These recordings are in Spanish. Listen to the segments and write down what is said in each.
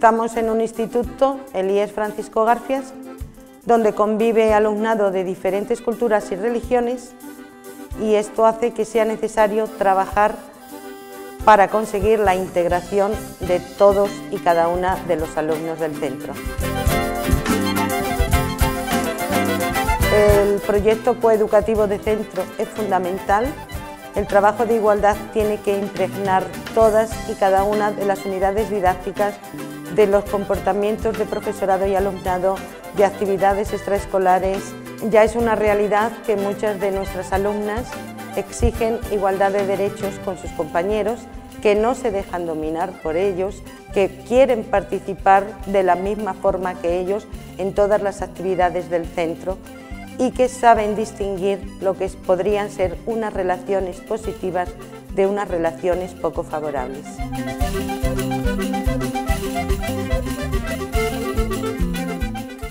Estamos en un instituto, el IES Francisco Garfias, donde convive alumnado de diferentes culturas y religiones, y esto hace que sea necesario trabajar para conseguir la integración de todos y cada una de los alumnos del centro. El proyecto coeducativo de centro es fundamental. El trabajo de igualdad tiene que impregnar todas y cada una de las unidades didácticas de los comportamientos de profesorado y alumnado, de actividades extraescolares. Ya es una realidad que muchas de nuestras alumnas exigen igualdad de derechos con sus compañeros, que no se dejan dominar por ellos, que quieren participar de la misma forma que ellos en todas las actividades del centro, y que saben distinguir lo que podrían ser unas relaciones positivas de unas relaciones poco favorables.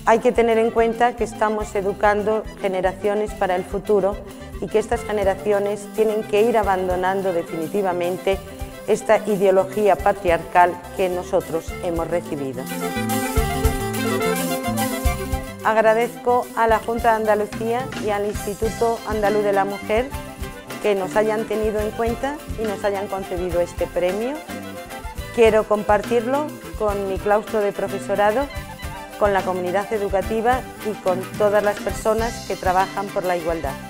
Hay que tener en cuenta que estamos educando generaciones para el futuro y que estas generaciones tienen que ir abandonando definitivamente esta ideología patriarcal que nosotros hemos recibido. Agradezco a la Junta de Andalucía y al Instituto Andaluz de la Mujer que nos hayan tenido en cuenta y nos hayan concedido este premio. Quiero compartirlo con mi claustro de profesorado, con la comunidad educativa y con todas las personas que trabajan por la igualdad.